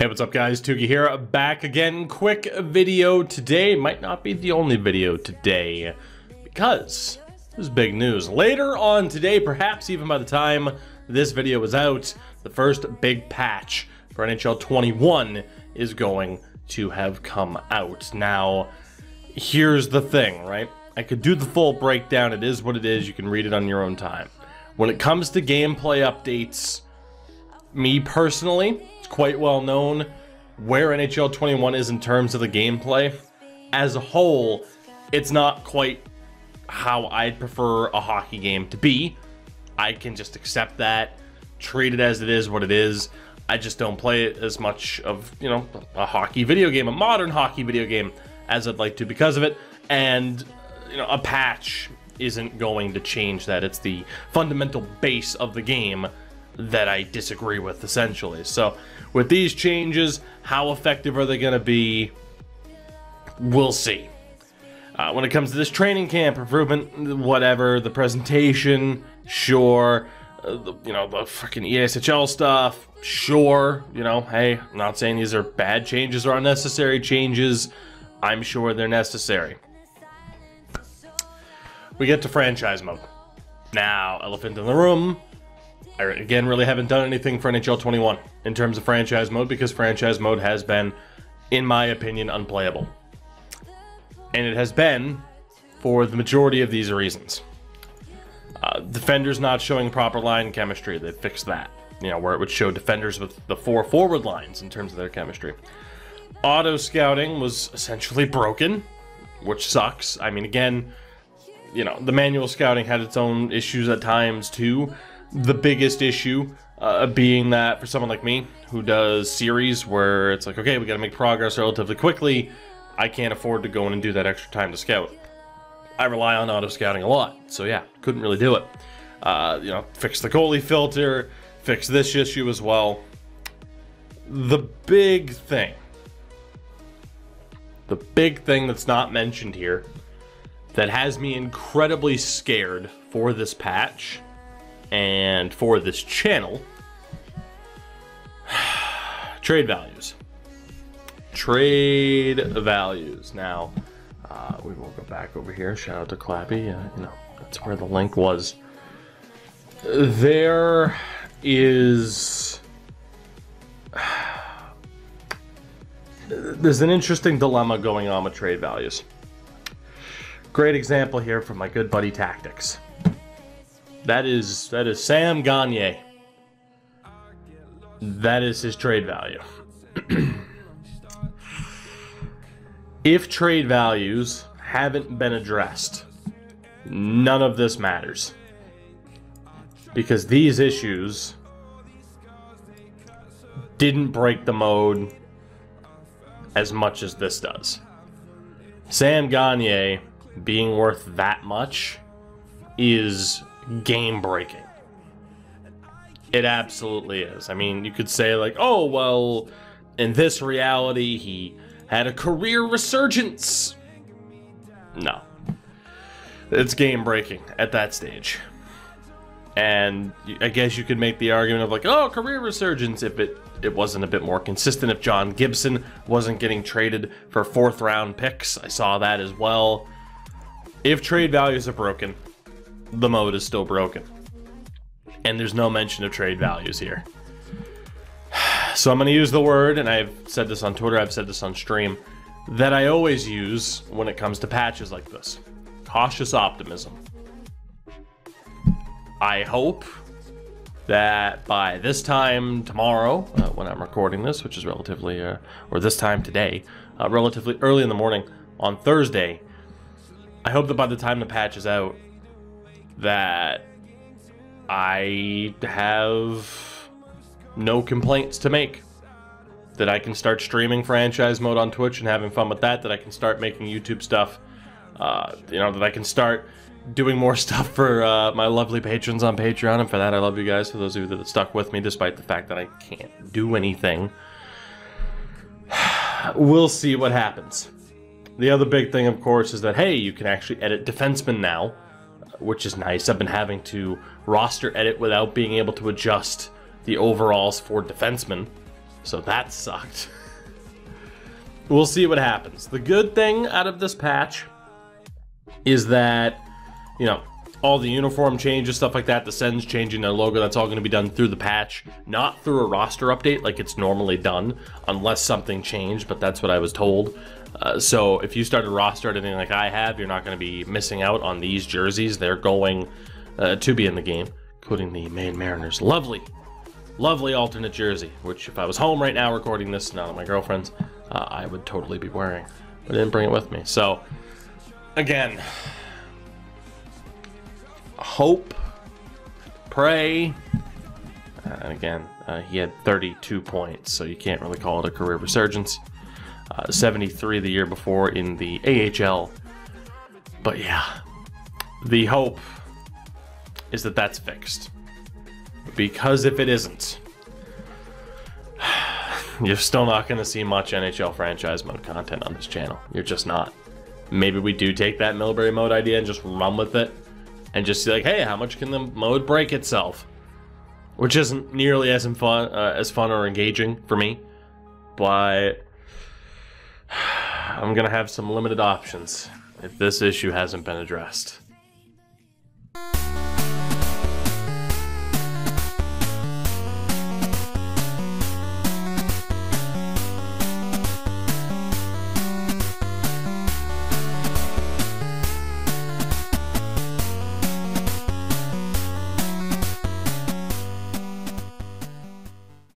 Hey, what's up guys, Tougie here, back again. Quick video today, might not be the only video today because there's big news. Later on today, perhaps even by the time this video is out, the first big patch for NHL 21 is going to have come out. Now, here's the thing, right? I could do the full breakdown, it is what it is, you can read it on your own time. When it comes to gameplay updates, me personally, it's quite well known where NHL 21 is in terms of the gameplay. As a whole, it's not quite how I'd prefer a hockey game to be. I can just accept that, treat it as it is what it is. I just don't play it as much of, you know, a hockey video game, a modern hockey video game as I'd like to because of it. And, you know, a patch isn't going to change that. It's the fundamental base of the game that I disagree with, essentially. So with these changes, how effective are they going to be? We'll see. When it comes to this training camp improvement, whatever, the presentation, sure. You know, the freaking ESHL stuff, sure. You know, hey, I'm not saying these are bad changes or unnecessary changes. I'm sure they're necessary. We get to franchise mode. Now, elephant in the room. I, again, really haven't done anything for NHL 21 in terms of franchise mode because franchise mode has been, in my opinion, unplayable. And it has been for the majority of these reasons. Defenders not showing proper line chemistry, they fixed that. You know, where it would show defenders with the four forward lines in terms of their chemistry. Auto-scouting was essentially broken, which sucks. I mean, again, you know, the manual scouting had its own issues at times too. The biggest issue being that for someone like me who does series where it's like, okay, we got to make progress relatively quickly, I can't afford to go in and do that extra time to scout. I rely on auto scouting a lot, so yeah, couldn't really do it. You know, fix the goalie filter, fix this issue as well. The big thing that's not mentioned here that has me incredibly scared for this patch and for this channel, trade values. Now we will go back over here. Shout out to Clappy. You know, that's where the link was. There is there's an interesting dilemma going on with trade values. Great example here from my good buddy Tactics. That is Sam Gagner. That is his trade value. If trade values haven't been addressed, none of this matters. Because these issues didn't break the mode as much as this does. Sam Gagner being worth that much is game breaking. It absolutely is. I mean, you could say like, oh, well, in this reality, he had a career resurgence. No. It's game breaking at that stage. And I guess you could make the argument of like, oh, career resurgence if it wasn't a bit more consistent, if John Gibson wasn't getting traded for fourth round picks. I saw that as well. If trade values are broken, the mode is still broken, and there's no mention of trade values here. So I'm going to use the word, and I've said this on Twitter, I've said this on stream, that I always use when it comes to patches like this: cautious optimism. I hope that by this time tomorrow, when I'm recording this, which is relatively, or this time today, relatively early in the morning on Thursday, I hope that by the time the patch is out, that I have no complaints to make, that I can start streaming franchise mode on Twitch and having fun with that, that I can start making YouTube stuff, you know, that I can start doing more stuff for my lovely patrons on Patreon, and for that I love you guys, for those of you that stuck with me despite the fact that I can't do anything. We'll see what happens. The other big thing, of course, is that, hey, you can actually edit defensemen now, which is nice. I've been having to roster edit without being able to adjust the overalls for defensemen So that sucked. We'll see what happens. The good thing out of this patch is that, you know, all the uniform changes, stuff like that, the Sens changing their logo, that's all going to be done through the patch, not through a roster update like it's normally done, unless something changed, but that's what I was told. So if you start a roster or anything like I have, you're not going to be missing out on these jerseys. They're going to be in the game, including the Maine Mariners. Lovely, lovely alternate jersey, which if I was home right now recording this, not at my girlfriend's, I would totally be wearing. But I didn't bring it with me. So, again, hope, pray, and again, he had 32 points, so you can't really call it a career resurgence. 73 the year before in the AHL. But yeah, the hope is that that's fixed. Because if it isn't, you're still not going to see much NHL franchise mode content on this channel. You're just not. Maybe we do take that Milbury mode idea and just run with it. And just see like, hey, how much can the mode break itself? Which isn't nearly as fun or engaging for me. But I'm going to have some limited options if this issue hasn't been addressed.